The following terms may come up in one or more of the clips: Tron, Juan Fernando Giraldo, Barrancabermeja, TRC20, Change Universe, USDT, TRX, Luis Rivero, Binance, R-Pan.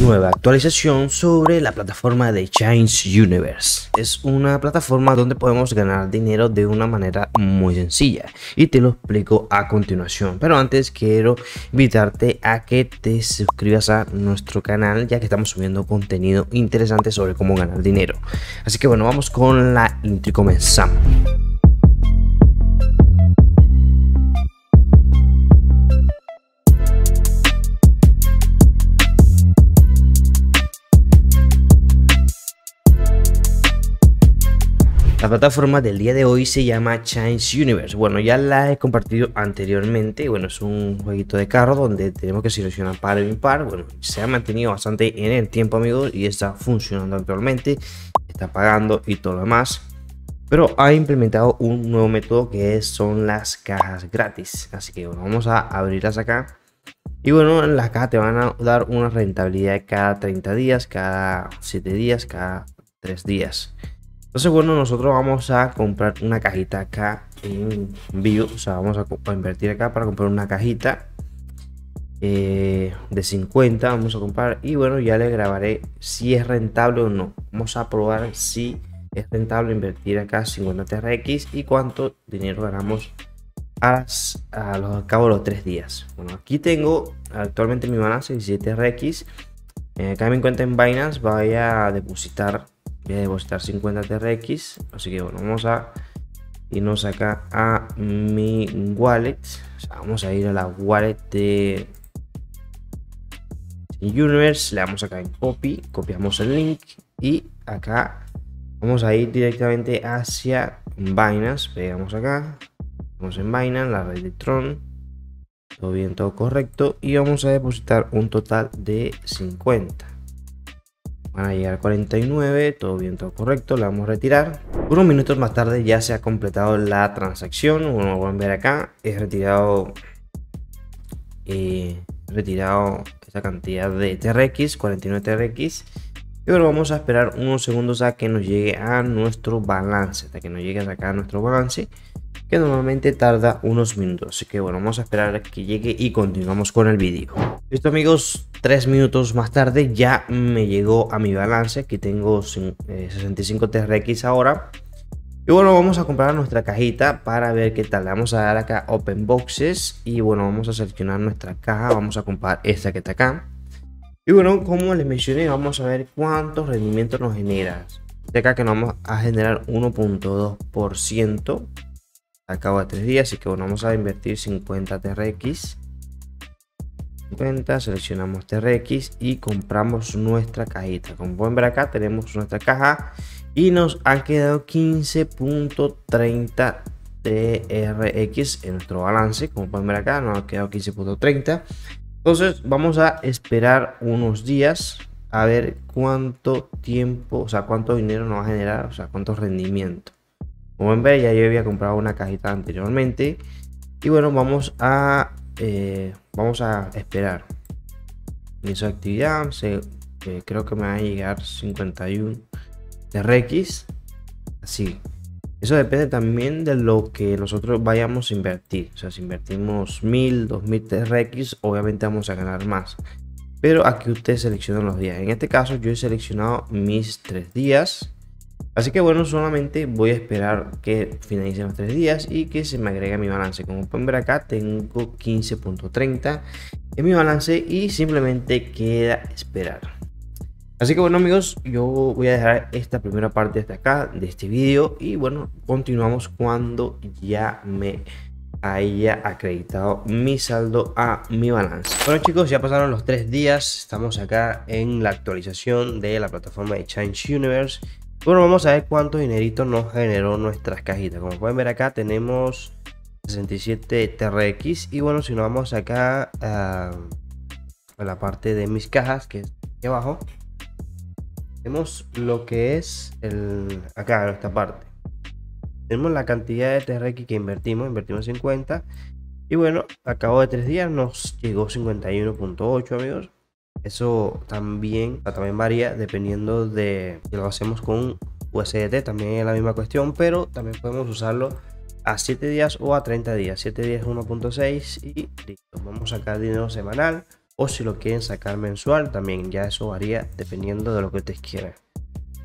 Nueva actualización sobre la plataforma de Change Universe. Es una plataforma donde podemos ganar dinero de una manera muy sencilla y te lo explico a continuación, pero antes quiero invitarte a que te suscribas a nuestro canal, ya que estamos subiendo contenido interesante sobre cómo ganar dinero. Así que bueno, vamos con la intro y comenzamos. La plataforma del día de hoy se llama Change Universe. Bueno, ya la he compartido anteriormente. Bueno, es un jueguito de carro donde tenemos que seleccionar par o impar. Bueno, se ha mantenido bastante en el tiempo, amigos, y está funcionando actualmente. Está pagando y todo lo demás. Pero ha implementado un nuevo método que son las cajas gratis. Así que bueno, vamos a abrirlas acá. Y bueno, en las cajas te van a dar una rentabilidad cada 30 días, cada 7 días, cada 3 días. Entonces bueno, nosotros vamos a comprar una cajita acá en vivo, o sea, vamos a invertir acá para comprar una cajita de 50, vamos a comprar y bueno, ya les grabaré si es rentable o no. Vamos a probar si es rentable invertir acá 50 TRX y cuánto dinero ganamos al cabo de los 3 días. Bueno, aquí tengo actualmente mi balance 17 TRX, acá en mi cuenta en Binance voy a depositar 50 TRX, así que bueno, vamos a irnos acá a mi wallet, o sea, vamos a ir a la wallet de Universe, le damos acá en copy, copiamos el link y acá vamos a ir directamente hacia Binance, pegamos acá, vamos en Binance, la red de Tron, todo bien, todo correcto y vamos a depositar un total de 50. Van a llegar 49, todo bien, todo correcto, la vamos a retirar. Unos minutos más tarde ya se ha completado la transacción, como pueden ver acá, he retirado esta cantidad de TRX, 49 TRX. Y bueno, vamos a esperar unos segundos a que nos llegue a nuestro balance, hasta que nos llegue acá a nuestro balance, que normalmente tarda unos minutos. Así que bueno, vamos a esperar a que llegue y continuamos con el vídeo. Listo amigos, 3 minutos más tarde ya me llegó a mi balance, aquí tengo 65 TRX ahora. Y bueno, vamos a comprar nuestra cajita para ver qué tal. Vamos a dar acá Open Boxes y bueno, vamos a seleccionar nuestra caja, vamos a comprar esta que está acá. Y bueno, como les mencioné, vamos a ver cuántos rendimientos nos genera. De acá que nos vamos a generar 1.2% al cabo de 3 días, así que bueno, vamos a invertir 50 TRX. Seleccionamos TRX y compramos nuestra cajita. Como pueden ver acá tenemos nuestra caja y nos han quedado 15.30 TRX en nuestro balance. Como pueden ver acá nos ha quedado 15.30. entonces vamos a esperar unos días a ver cuánto tiempo, o sea, cuánto dinero nos va a generar, o sea, cuánto rendimiento. Como pueden ver, ya yo había comprado una cajita anteriormente y bueno, vamos a esperar. Inicio de actividad, creo que me va a llegar 51 TRX. Así, eso depende también de lo que nosotros vayamos a invertir. O sea, si invertimos 1000, 2000 TRX, obviamente vamos a ganar más. Pero aquí ustedes seleccionan los días. En este caso, yo he seleccionado mis 3 días. Así que bueno, solamente voy a esperar que finalicen los 3 días y que se me agregue mi balance. Como pueden ver acá tengo 15.30 en mi balance y simplemente queda esperar. Así que bueno amigos, yo voy a dejar esta primera parte hasta acá de este vídeo y bueno, continuamos cuando ya me haya acreditado mi saldo a mi balance. Bueno chicos, ya pasaron los 3 días, estamos acá en la actualización de la plataforma de Change Universe. Bueno, vamos a ver cuánto dinerito nos generó nuestras cajitas. Como pueden ver acá tenemos 67 TRX y bueno, si nos vamos acá a la parte de mis cajas, que es aquí abajo, tenemos lo que es acá en esta parte. Tenemos la cantidad de TRX que invertimos 50 y bueno, a cabo de 3 días nos llegó 51.8 amigos. Eso también varía dependiendo de si lo hacemos con USDT, también es la misma cuestión, pero también podemos usarlo a 7 días o a 30 días. 7 días 1.6 y listo. Vamos a sacar dinero semanal, o si lo quieren sacar mensual también, ya eso varía dependiendo de lo que ustedes quieran.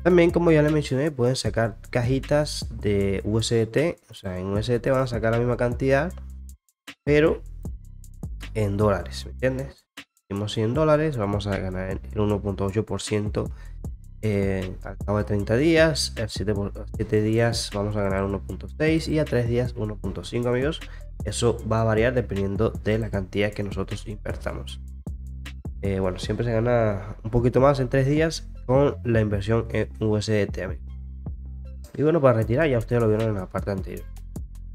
También, como ya les mencioné, pueden sacar cajitas de USDT, o sea, en USDT van a sacar la misma cantidad, pero en dólares, ¿me entiendes? Tenemos 100 dólares, vamos a ganar el 1.8% al cabo de 30 días, a 7 días vamos a ganar 1.6 y a 3 días 1.5, amigos. Eso va a variar dependiendo de la cantidad que nosotros invertamos. Bueno, siempre se gana un poquito más en 3 días con la inversión en USDT, amigos. Y bueno, para retirar, ya ustedes lo vieron en la parte anterior.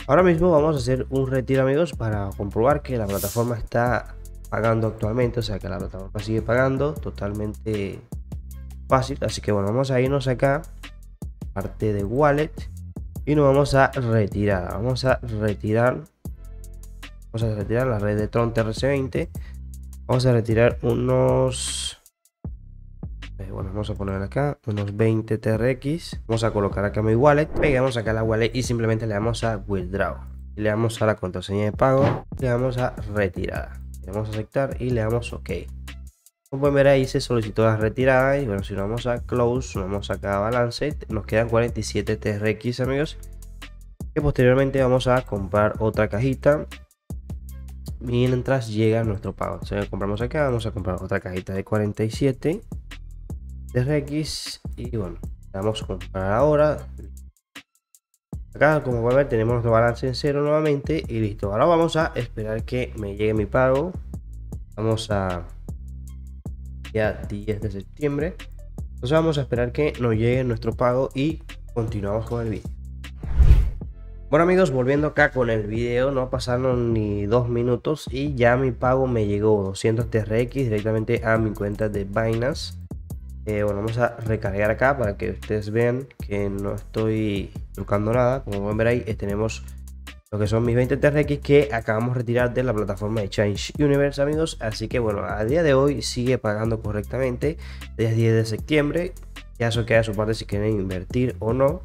Ahora mismo vamos a hacer un retiro, amigos, para comprobar que la plataforma está pagando actualmente, o sea que la plataforma sigue pagando, totalmente fácil. Así que bueno, vamos a irnos acá, parte de wallet, y nos vamos a retirar. Vamos a retirar la red de Tron TRC20. Vamos a retirar unos, bueno, vamos a poner acá unos 20 TRX. Vamos a colocar acá mi wallet, pegamos acá la wallet y simplemente le damos a withdraw, le damos a la contraseña de pago, le damos a retirada, le damos a aceptar y le damos ok. Como pueden ver, ahí se solicitó la retirada. Y bueno, si nos vamos a close, nos vamos acá a balance, nos quedan 47 TRX, amigos, que posteriormente vamos a comprar otra cajita mientras llega nuestro pago. Entonces compramos acá, vamos a comprar otra cajita de 47 TRX y bueno, vamos a comprar ahora. Acá, como pueden ver, tenemos nuestro balance en cero nuevamente y listo. Ahora vamos a esperar que me llegue mi pago. Vamos a ya 10 de septiembre, entonces vamos a esperar que nos llegue nuestro pago y continuamos con el vídeo. Bueno, amigos, volviendo acá con el vídeo, no pasaron ni 2 minutos y ya mi pago me llegó, 200 TRX directamente a mi cuenta de Binance. Bueno, vamos a recargar acá para que ustedes vean que no estoy trucando nada. Como pueden ver ahí, tenemos lo que son mis 20 TRX que acabamos de retirar de la plataforma de Change Universe, amigos. Así que bueno, a día de hoy sigue pagando correctamente desde 10 de septiembre. Ya eso queda a su parte si quieren invertir o no.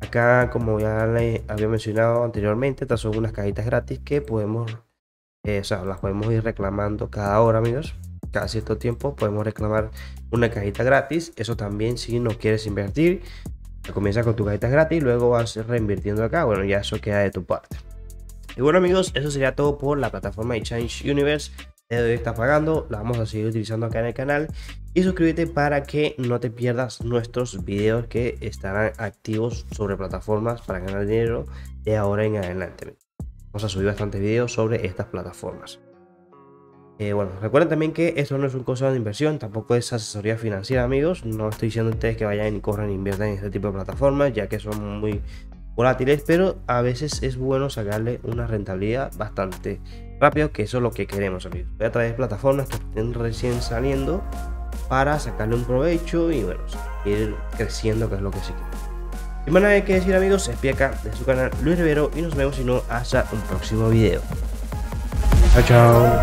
Acá, como ya les había mencionado anteriormente, estas son unas cajitas gratis que podemos, o sea, las podemos ir reclamando cada hora, amigos. Cada cierto tiempo podemos reclamar una cajita gratis. Eso también si no quieres invertir. Comienza con tus cajitas gratis y luego vas reinvirtiendo acá. Bueno, ya eso queda de tu parte. Y bueno, amigos, eso sería todo por la plataforma de Change Universe. De hoy está pagando, la vamos a seguir utilizando acá en el canal. Y suscríbete para que no te pierdas nuestros videos que estarán activos sobre plataformas para ganar dinero de ahora en adelante. Vamos a subir bastantes videos sobre estas plataformas. Bueno, recuerden también que esto no es un consejo de inversión, tampoco es asesoría financiera, amigos. No estoy diciendo a ustedes que vayan y corran e inviertan en este tipo de plataformas, ya que son muy volátiles, pero a veces es bueno sacarle una rentabilidad bastante rápido, que eso es lo que queremos, amigos. Voy a traer plataformas que estén recién saliendo para sacarle un provecho y bueno, ir creciendo, que es lo que sí quiero. Sin más nada que decir, amigos, se despide acá de su canal Luis Rivero y nos vemos, si no, hasta un próximo video. Chao, chao.